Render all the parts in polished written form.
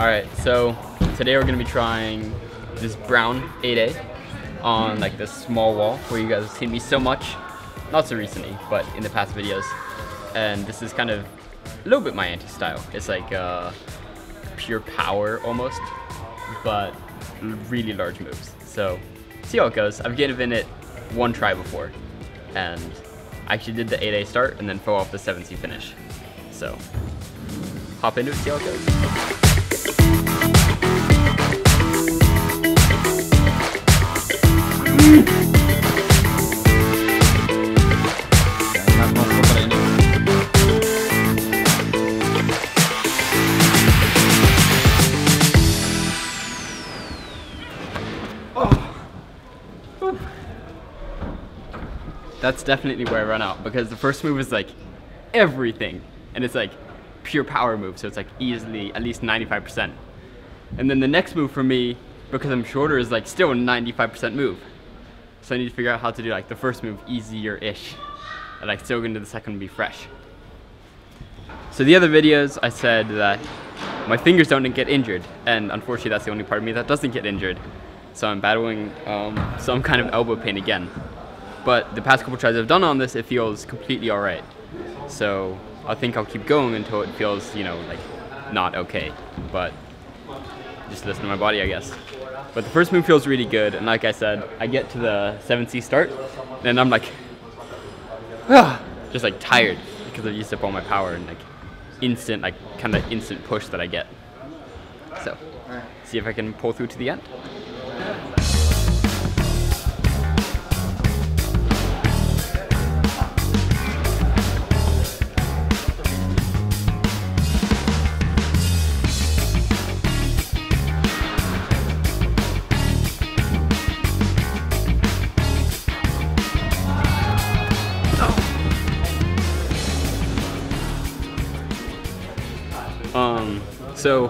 Alright, so today we're going to be trying this brown 8A on like this small wall where you guys have seen me so much, not so recently, but in the past videos. And this is kind of a little bit my anti-style. It's like pure power almost, but really large moves. So see how it goes. I've given it one try before, and I actually did the 8A start and then fell off the 7C finish. So hop into it, see how it goes. That's definitely where I run out, because the first move is like everything, and it's like pure power move, so it's like easily at least 95%. And then the next move for me, because I'm shorter, is like still a 95% move. So I need to figure out how to do like the first move easier-ish, and like still going to the second and be fresh. So the other videos I said that my fingers don't get injured, and unfortunately that's the only part of me that doesn't get injured. So I'm battling some kind of elbow pain again. But the past couple tries I've done on this, it feels completely alright. So I think I'll keep going until it feels, you know, like not okay. But just listen to my body, I guess. But the first move feels really good, and like I said, I get to the 7C start, and I'm like, just like tired because I've used up all my power and like instant, like kind of instant push that I get. So see if I can pull through to the end. So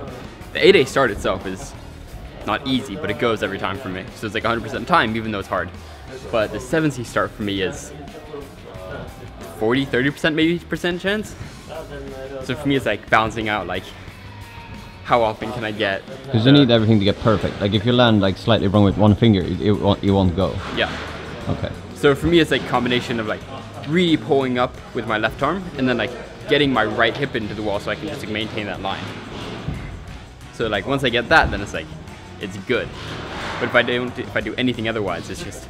the 8A start itself is not easy, but it goes every time for me. So it's like 100% time, even though it's hard. But the 7C start for me is 30% maybe percent chance. So for me, it's like balancing out like how often can I get. Because you need everything to get perfect. Like if you land like slightly wrong with one finger, it won't go. Yeah. Okay. So for me, it's like a combination of like really pulling up with my left arm and then like getting my right hip into the wall so I can just like maintain that line. So like once I get that, then it's like, it's good. But if I do anything otherwise, it's just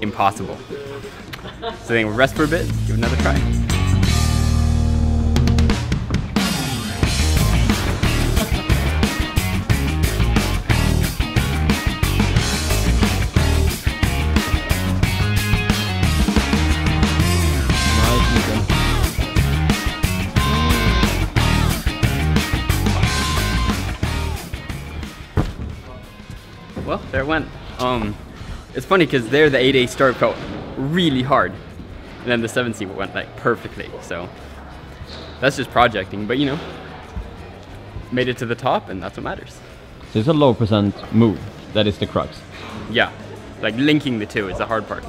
impossible. So I think we'll rest for a bit, give it another try. Well, there it went. It's funny because there the 8A start felt really hard, and then the 7C went like perfectly. So that's just projecting, but you know, made it to the top, and that's what matters. So it's a low percent move. That is the crux. Yeah, like linking the two is the hard part.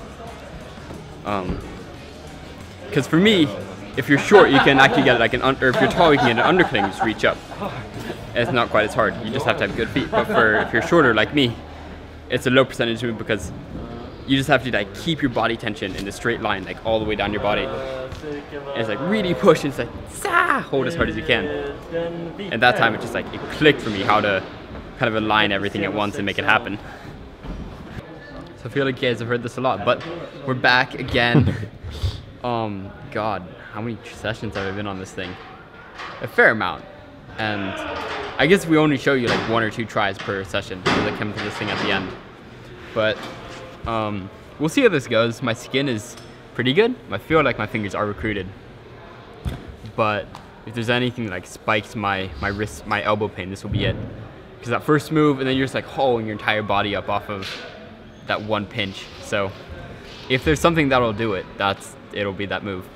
Because for me, if you're short, you can actually get like an under, or if you're tall, you can get an undercling. Just reach up. It's not quite as hard. You just have to have good feet. But for if you're shorter like me, it's a low percentage move because you just have to like keep your body tension in the straight line, like all the way down your body. And it's like really push. And it's like hold as hard as you can. And that time it just like it clicked for me how to kind of align everything at once and make it happen. So I feel like you guys have heard this a lot, but we're back again. God, how many sessions have I been on this thing? A fair amount. And I guess we only show you like one or two tries per session because I come to this thing at the end. But we'll see how this goes. My skin is pretty good. I feel like my fingers are recruited. But if there's anything that like spikes my wrist, my elbow pain, this will be it. Because that first move, and then you're just like hauling your entire body up off of that one pinch. So if there's something that'll do it, it'll be that move.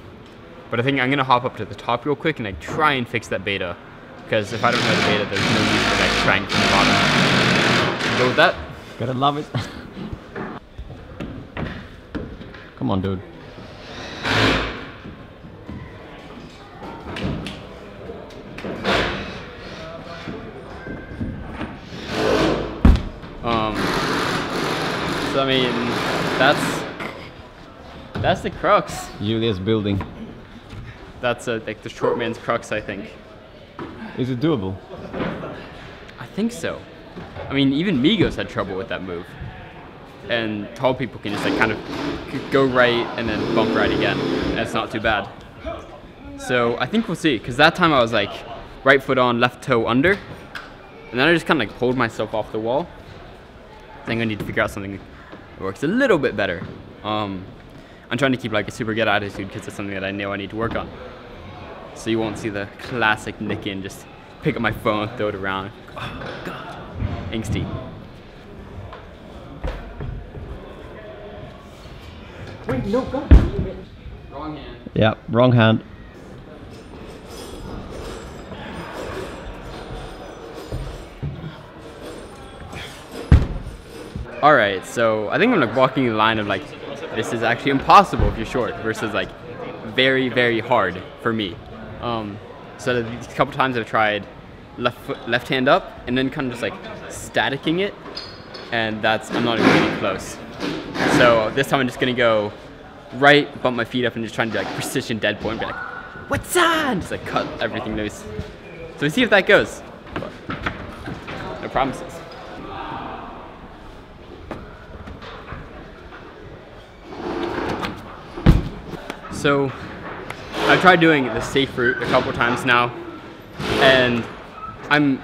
But I think I'm gonna hop up to the top real quick and like try and fix that beta. Because if I don't know the beta, there's no use for like trying from the bottom. Go with that. Gotta love it. Come on, dude. I mean, that's the crux. Julia's building. That's like the short man's crux, I think. Is it doable? I think so. I mean, even Megos had trouble with that move. And tall people can just like kind of go right and then bump right again. And it's not too bad. So I think we'll see, because that time I was like right foot on, left toe under. And then I just kind of like pulled myself off the wall. I think I need to figure out something that works a little bit better. I'm trying to keep like a super good attitude because it's something that I know I need to work on. So you won't see the classic Nikken, just pick up my phone, throw it around. Oh, God. Angsty. Wait, no, God. Wrong hand. Yeah, wrong hand. All right, so I think I'm like walking the line of like, this is actually impossible if you're short versus like very, very hard for me. So a couple times I've tried left foot, left hand up, and then kind of just like staticking it, and that's, I'm not even getting close. So this time I'm just gonna go right, bump my feet up, and just trying to do like precision dead point, and be like, what's on? Just like cut everything loose. So we see if that goes. No promises. So I've tried doing the safe route a couple times now, and I'm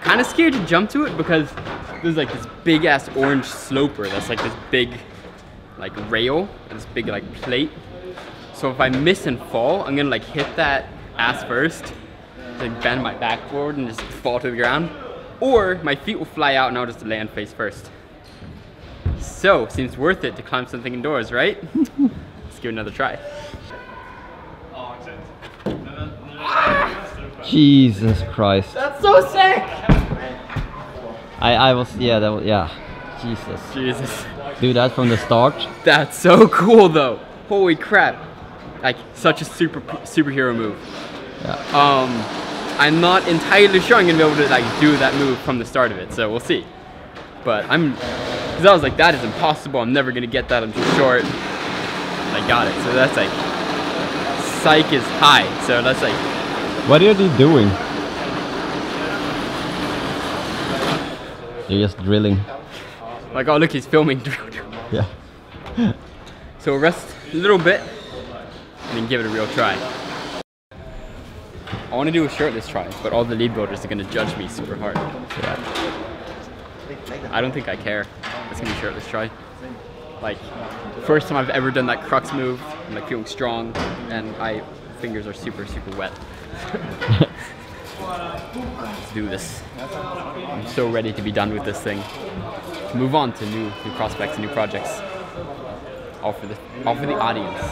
kind of scared to jump to it because there's like this big ass orange sloper that's like this big like rail, and this big like plate. So if I miss and fall, I'm gonna like hit that ass first, like bend my back forward and just fall to the ground, or my feet will fly out and I'll just land face first. So seems worth it to climb something indoors, right? Give it another try. Ah! Jesus Christ. That's so sick! I was, yeah, that was, yeah. Jesus. Jesus. Do that from the start. That's so cool though. Holy crap. Like, such a superhero move. Yeah. I'm not entirely sure I'm gonna be able to like do that move from the start of it, so we'll see. But because I was like, that is impossible. I'm never gonna get that, I'm too short. I got it, so that's like, psych is high, so that's like. What are they doing? They're just drilling. Like, oh look, he's filming. Yeah. So we'll rest a little bit, and then give it a real try. I want to do a shirtless try, but all the lead builders are going to judge me super hard. Yeah. I don't think I care. It's going to be a shirtless try. Like, first time I've ever done that crux move. I'm like feeling strong, and my fingers are super, super wet. Let's do this. I'm so ready to be done with this thing. Move on to new prospects and new projects. All for the audience.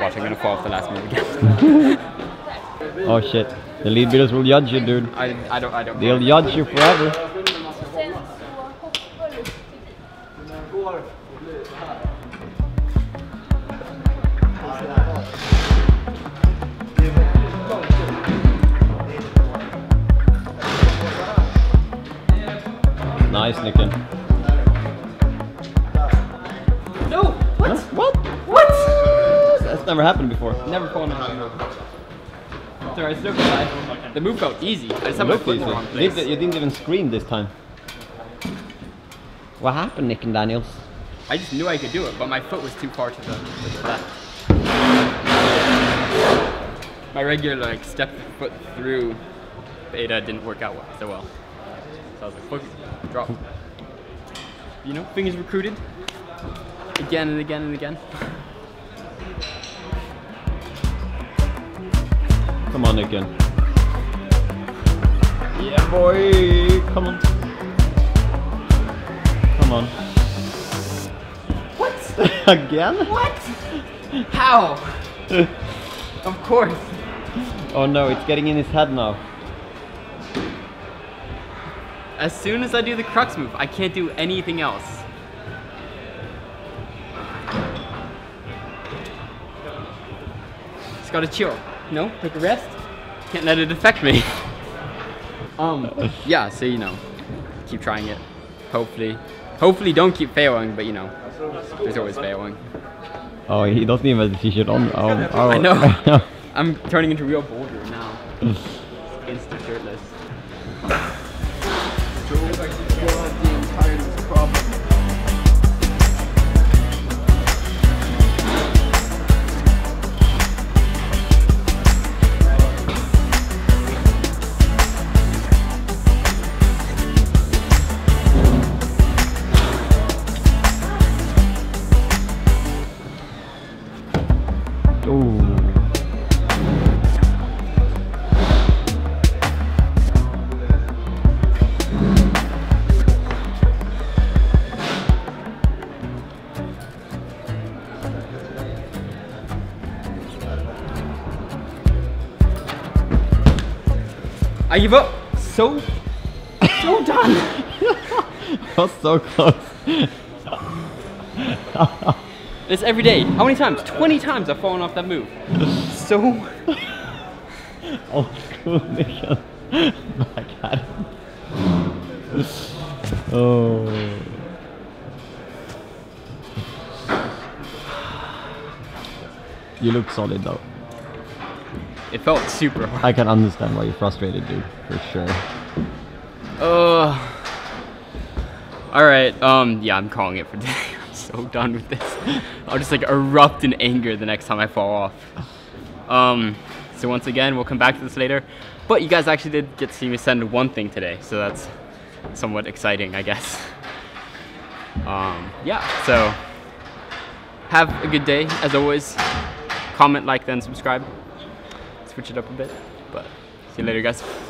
Watch, I'm gonna fall off the last move again. Oh shit! The lead builders will judge you, dude. I don't. They'll judge you forever. Nice, Nikken. No! What? No? What? What? That's never happened before. Never fallen off. Sorry, I still got. The move felt easy. I just have my foot in the wrong place. You didn't even scream this time. What happened, Nikken Daniels? I just knew I could do it, but my foot was too far to the left. My regular like step foot through beta didn't work out so well. So I was like, fuck, drop. You know, fingers recruited. Again and again and again. Come on again. Yeah, boy. Come on. Come on. What? Again? What? How? Of course. Oh no, it's getting in his head now. As soon as I do the crux move, I can't do anything else. Just gotta chill. No, take a rest. Can't let it affect me. Yeah, so you know, keep trying it. Hopefully, Hopefully don't keep failing, but you know, there's always failing. Oh, he doesn't even have the t-shirt on. Oh. I know. I'm turning into a real boulder now. Insta shirtless. I give up. So done. That was so close. It's every day. How many times? 20 times I've fallen off that move. So. Old school Nikken. I got it. Oh. You look solid though. It felt super hard. I can understand why you're frustrated, dude, for sure. Alright, yeah, I'm calling it for today. I'm so done with this. I'll just like erupt in anger the next time I fall off. So once again, we'll come back to this later. But you guys actually did get to see me send one thing today, so that's somewhat exciting, I guess. Yeah, so have a good day, as always. Comment, like, then subscribe. Switch it up a bit, but see you later, guys.